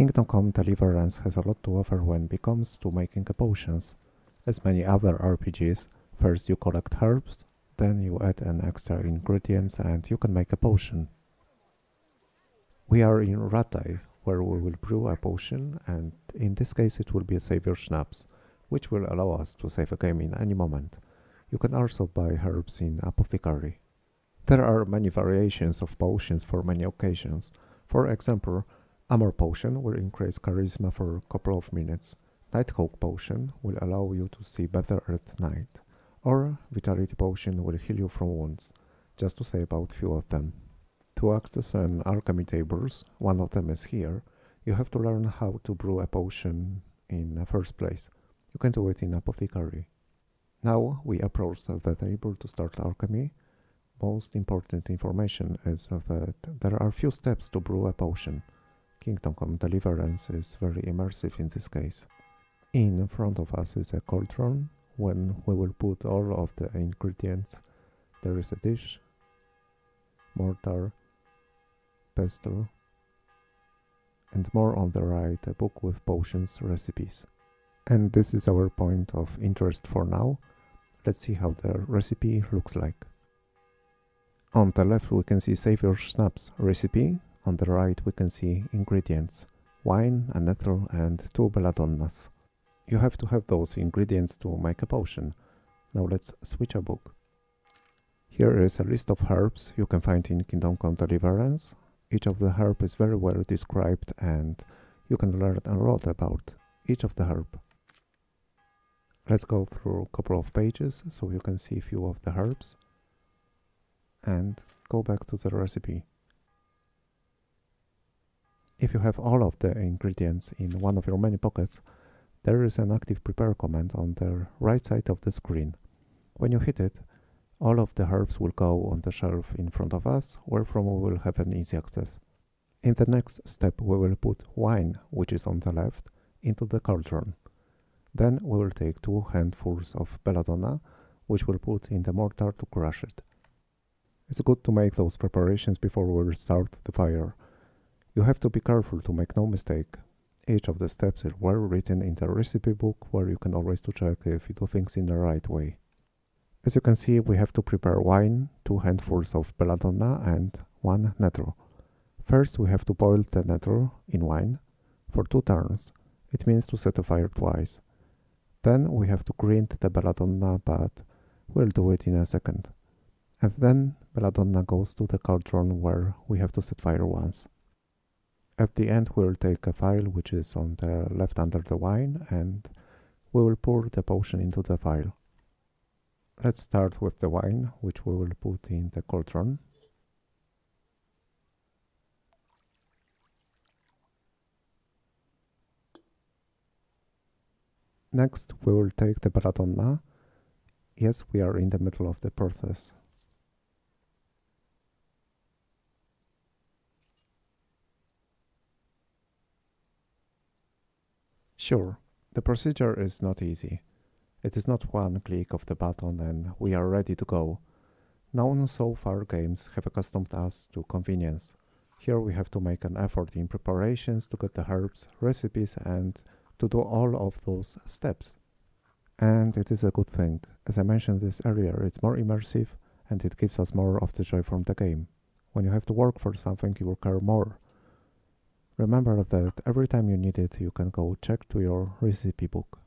Kingdom Come Deliverance has a lot to offer when it comes to making potions. As many other RPGs, first you collect herbs, then you add an extra ingredients and you can make a potion. We are in Rattay, where we will brew a potion, and in this case it will be a Savior Schnapps, which will allow us to save a game in any moment. You can also buy herbs in apothecary. There are many variations of potions for many occasions. For example, Amour potion will increase charisma for a couple of minutes, Nighthawk potion will allow you to see better at night, or vitality potion will heal you from wounds, just to say about few of them. To access an alchemy tables, one of them is here, you have to learn how to brew a potion in the first place. You can do it in apothecary. Now we approach the table to start alchemy. Most important information is that there are few steps to brew a potion. Kingdom Come Deliverance is very immersive in this case. In front of us is a cauldron, when we will put all of the ingredients. There is a dish, mortar, pestle, and more on the right, a book with potions recipes. And this is our point of interest for now. Let's see how the recipe looks like. On the left we can see Savior Schnapps recipe, on the right we can see ingredients: wine, a nettle and 2 belladonnas. You have to have those ingredients to make a potion. Now let's switch a book. Here is a list of herbs you can find in Kingdom Come Deliverance. Each of the herb is very well described and you can learn a lot about each of the herb. Let's go through a couple of pages so you can see a few of the herbs and go back to the recipe. If you have all of the ingredients in one of your many pockets, there is an active prepare command on the right side of the screen. When you hit it, all of the herbs will go on the shelf in front of us, where from we will have an easy access. In the next step we will put wine, which is on the left, into the cauldron. Then we will take 2 handfuls of belladonna, which we'll put in the mortar to crush it. It's good to make those preparations before we start the fire. You have to be careful to make no mistake. Each of the steps is well written in the recipe book, where you can always to check if you do things in the right way. As you can see, we have to prepare wine, 2 handfuls of belladonna and 1 nettle. First we have to boil the nettle in wine for 2 turns. It means to set a fire twice. Then we have to grind the belladonna, but we'll do it in a second. And then belladonna goes to the cauldron, where we have to set fire once. At the end we'll take a vial, which is on the left under the wine, and we will pour the potion into the vial. Let's start with the wine, which we will put in the cauldron. Next we will take the belladonna. Yes, we are in the middle of the process. Sure, the procedure is not easy. It is not one click of the button and we are ready to go. None so far games have accustomed us to convenience. Here we have to make an effort in preparations to get the herbs, recipes and to do all of those steps. And it is a good thing. As I mentioned this earlier, it's more immersive and it gives us more of the joy from the game. When you have to work for something, you will care more. Remember that every time you need it, you can go check to your recipe book.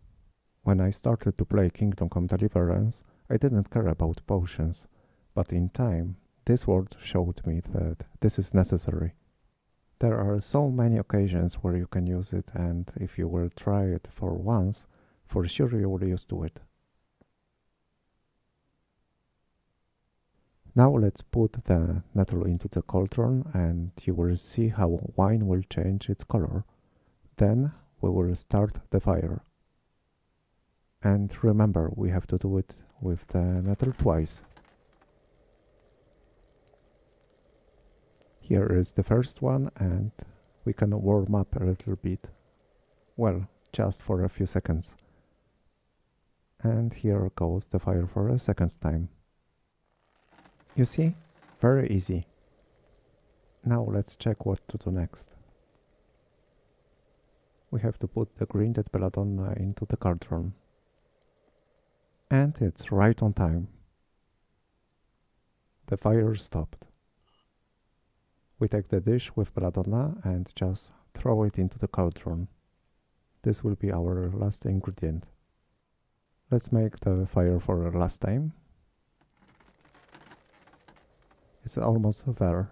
When I started to play Kingdom Come Deliverance, I didn't care about potions, but in time, this world showed me that this is necessary. There are so many occasions where you can use it, and if you will try it for once, for sure you will use to it. Now let's put the nettle into the cauldron and you will see how wine will change its color. Then we will start the fire. And remember, we have to do it with the nettle twice. Here is the first one and we can warm up a little bit. Well, just for a few seconds. And here goes the fire for a second time. You see? Very easy. Now let's check what to do next. we have to put the grinded belladonna into the card room. And it's right on time. The fire stopped. We take the dish with belladonna and just throw it into the cauldron. This will be our last ingredient. Let's make the fire for the last time. It's almost there.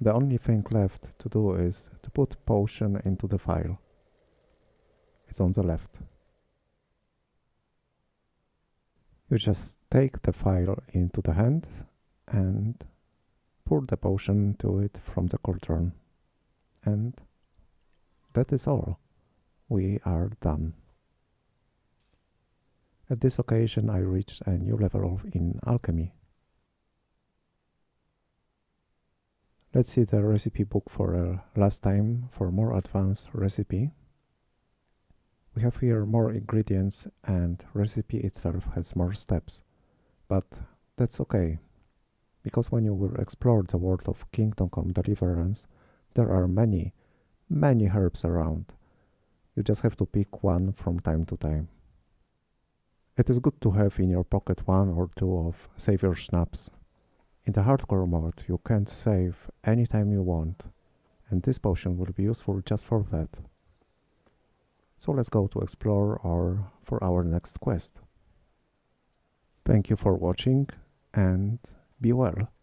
The only thing left to do is to put potion into the vial. It's on the left. You just take the vial into the hand and pour the potion to it from the cauldron. And that is all. We are done. At this occasion I reached a new level in alchemy. Let's see the recipe book for last time for more advanced recipe. We have here more ingredients and recipe itself has more steps. But that's okay, because when you will explore the world of Kingdom Come Deliverance, there are many, many herbs around. You just have to pick one from time to time. It is good to have in your pocket one or two of Savior Schnapps. In the hardcore mode you can save anytime you want, and this potion will be useful just for that. So let's go to explore for our next quest. Thank you for watching and be well.